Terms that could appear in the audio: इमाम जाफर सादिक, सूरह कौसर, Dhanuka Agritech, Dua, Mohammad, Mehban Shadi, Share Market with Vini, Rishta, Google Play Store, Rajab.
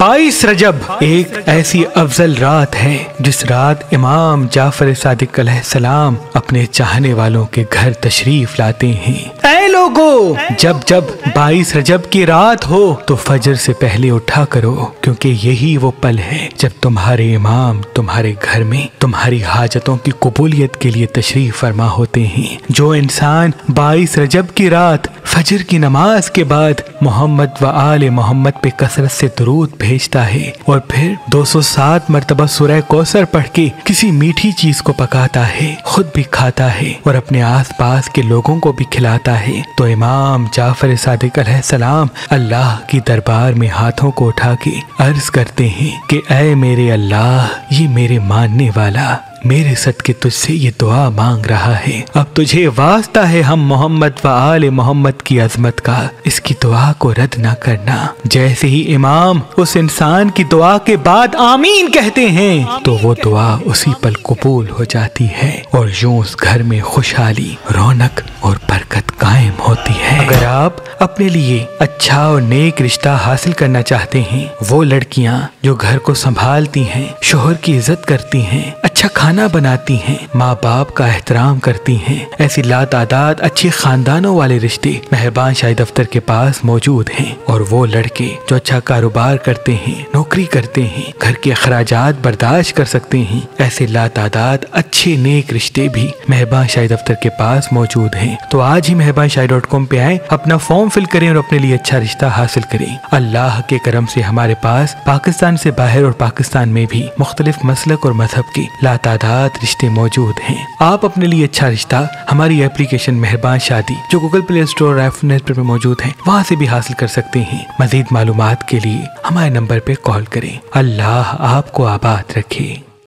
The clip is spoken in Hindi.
22 रजब एक ऐसी अफजल रात है जिस रात इमाम जाफर सादिक अलैहिस्सलाम अपने चाहने वालों के घर तशरीफ लाते हैं। ऐ लोगों, जब जब 22 रजब की रात हो तो फजर से पहले उठा करो, क्योंकि यही वो पल है जब तुम्हारे इमाम तुम्हारे घर में तुम्हारी हाजतों की कबूलियत के लिए तशरीफ फरमा होते हैं। जो इंसान 22 रजब की रात फजर की नमाज के बाद मोहम्मद व आले मोहम्मद पे कसरत से दुरूद भेजता है और फिर 207 मरतबा सूरह कौसर पढ़ के किसी मीठी चीज को पकाता है, खुद भी खाता है और अपने आसपास के लोगों को भी खिलाता है, तो इमाम जाफर सादिक अलैहिस्सलाम अल्लाह की दरबार में हाथों को उठा के अर्ज करते हैं कि ऐ मेरे अल्लाह, ये मेरे मानने वाला मेरे सदके तुझसे ये दुआ मांग रहा है। अब तुझे वास्ता है हम मोहम्मद व आले मोहम्मद की अजमत का, इसकी दुआ को रद्द ना करना। जैसे ही इमाम उस इंसान की दुआ के बाद आमीन कहते हैं तो वो दुआ उसी पल कबूल हो जाती है और यूं उस घर में खुशहाली, रौनक और बरकत कायम होती है। अगर आप अपने लिए अच्छा और नेक रिश्ता हासिल करना चाहते हैं, वो लड़कियाँ जो घर को संभालती हैं, शोहर की इज्जत करती हैं, अच्छा खाना बनाती हैं, माँ बाप का एहतराम करती हैं, ऐसी लातादाद अच्छे खानदानों वाले रिश्ते मेहबान शादी दफ्तर के पास मौजूद हैं। और वो लड़के जो अच्छा कारोबार करते हैं, नौकरी करते हैं, घर के अखराजात बर्दाश्त कर सकते हैं, ऐसे लातादाद अच्छे नेक रिश्ते भी मेहबान शादी दफ्तर के पास मौजूद हैं। तो आज ही मेहबानशादी.com पे आए, अपना फॉर्म फिल करें और अपने लिए अच्छा रिश्ता हासिल करें। अल्लाह के करम से हमारे पास पाकिस्तान से बाहर और पाकिस्तान में भी मुख्तलिफ मसलक और मजहब की लातादाद रिश्ते मौजूद हैं। आप अपने लिए अच्छा रिश्ता हमारी एप्लीकेशन मेहबान शादी जो गूगल प्ले स्टोर और नेट पर मौजूद है, वहाँ से भी हासिल कर सकते हैं। मजीद मालूमात के लिए हमारे नंबर पे कॉल करें। अल्लाह आपको आबाद रखे।